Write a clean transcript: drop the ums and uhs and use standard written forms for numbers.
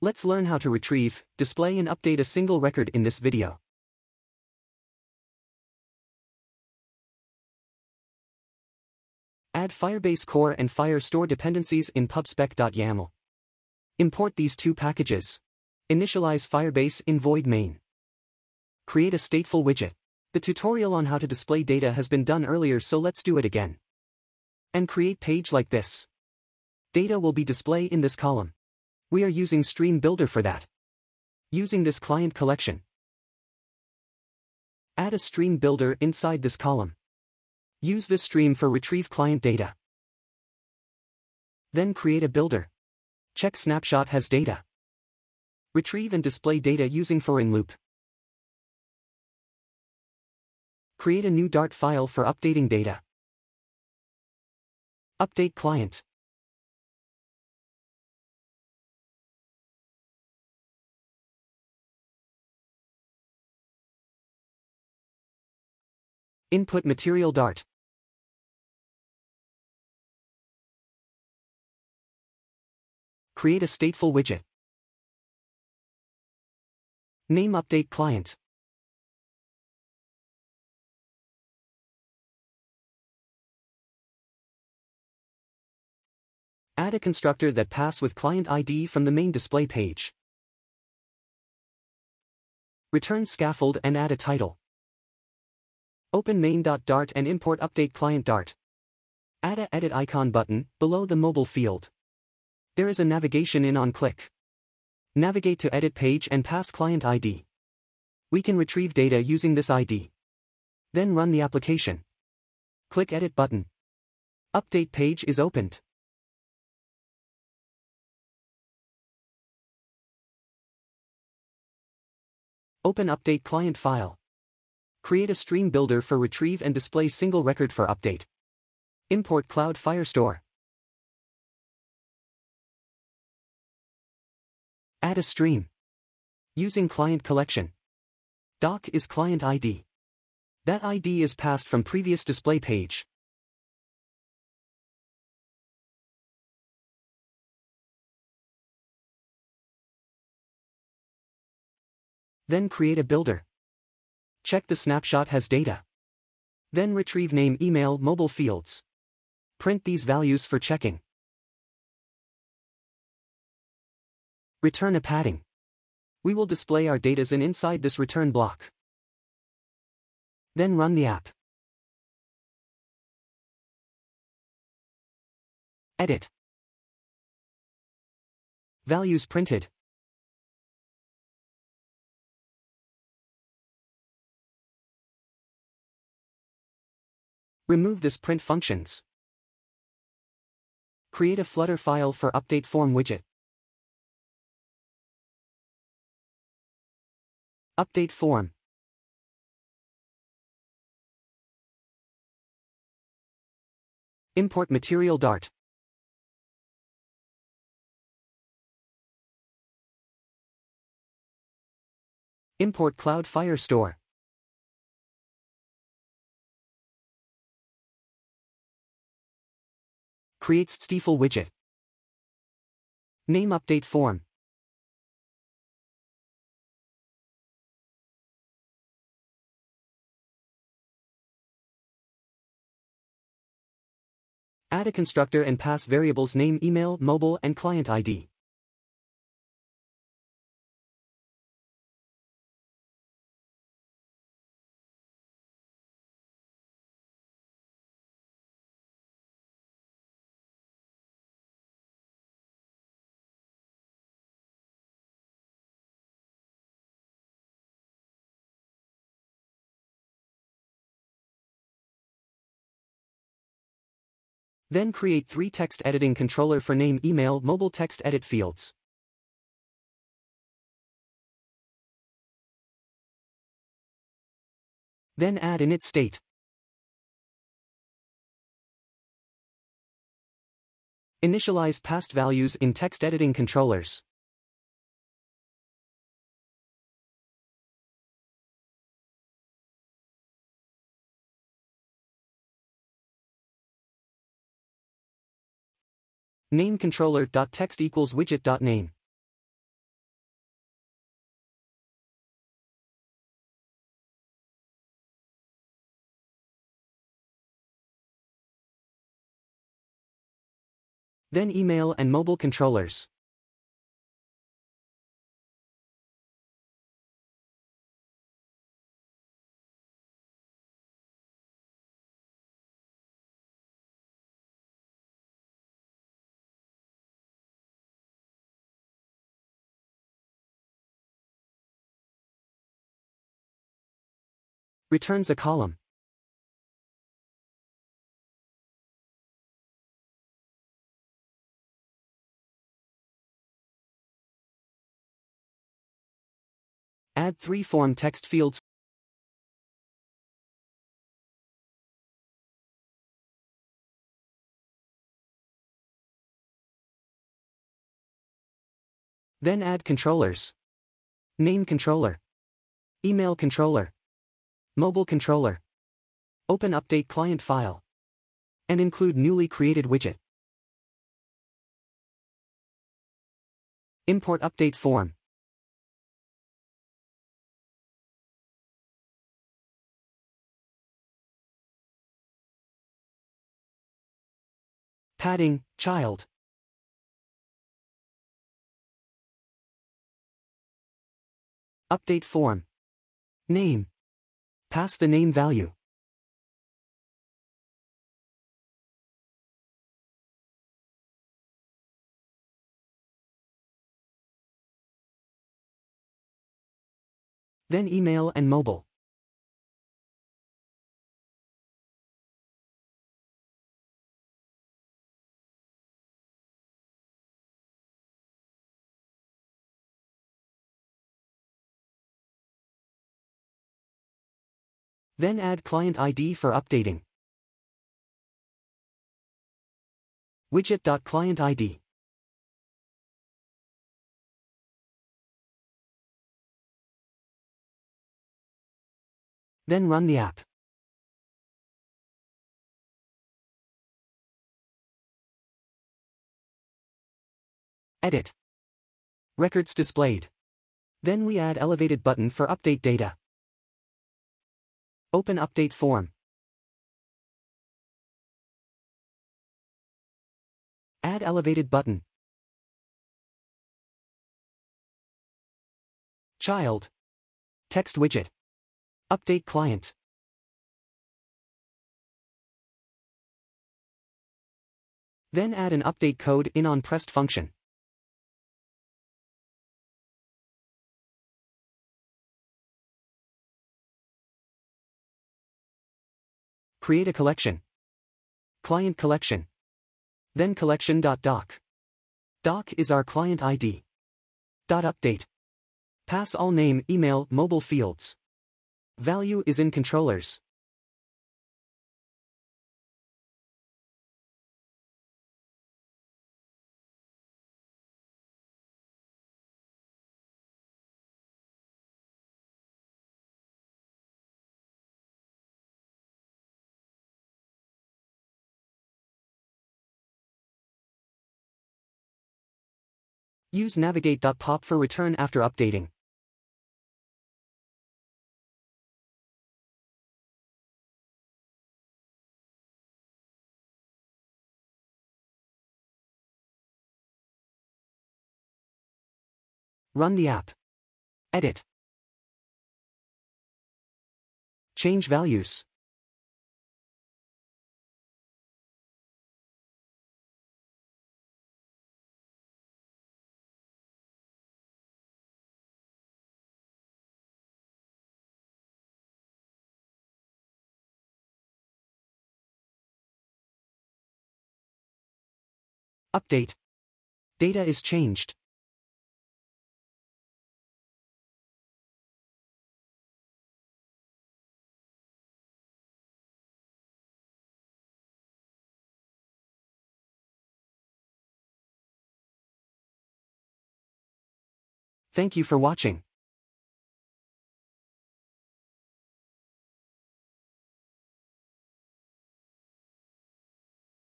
Let's learn how to retrieve, display and update a single record in this video. Add Firebase Core and Firestore dependencies in pubspec.yaml. Import these two packages. Initialize Firebase in void main. Create a stateful widget. The tutorial on how to display data has been done earlier, so let's do it again. And create page like this. Data will be displayed in this column. We are using StreamBuilder for that. Using this client collection. Add a StreamBuilder inside this column. Use this stream for retrieve client data. Then create a builder. Check snapshot has data. Retrieve and display data using for in loop. Create a new Dart file for updating data. Update client. Input Material Dart. Create a stateful widget. Name update client. Add a constructor that pass with client ID from the main display page. Return scaffold and add a title. Open main.dart and import update client dart. Add a edit icon button below the mobile field. There is a navigation in on click. Navigate to edit page and pass client ID. We can retrieve data using this ID. Then run the application. Click edit button. Update page is opened. Open update client file. Create a stream builder for retrieve and display single record for update. Import Cloud Firestore. Add a stream. Using client collection. Doc is client ID. That ID is passed from previous display page. Then create a builder. Check the snapshot has data. Then retrieve name, email, mobile fields. Print these values for checking. Return a padding. We will display our data in inside this return block. Then run the app. Edit. Values printed. Remove this print functions. Create a Flutter file for update form widget. Update form. Import material Dart. Import Cloud Firestore. Create stateful widget. Name update form. Add a constructor and pass variables name, email, mobile, and client ID. Then create three text editing controller for name, email, mobile text edit fields. Then add init state. Initialize past values in text editing controllers. Name controller.text equals widget.name. then email and mobile controllers. Returns a column. Add 3 form text fields. Then add controllers. Name controller. Email controller. Mobile controller. Open update client file. And include newly created widget. Import update form. Padding, child. Update form. Name. Pass the name value. Then email and mobile. Then add client ID for updating. Widget.client ID. Then run the app. Edit. Records displayed. Then we add elevated button for update data. Open update form. Add elevated button. Child. Text widget. Update client. Then add an update code in on pressed function. Create a collection. Client collection. Then collection.doc. Doc is our client ID. .update. Pass all name, email, mobile fields. Value is in controllers. Use navigate.pop for return after updating. Run the app. Edit. Change values. Update. Data is changed. Thank you for watching.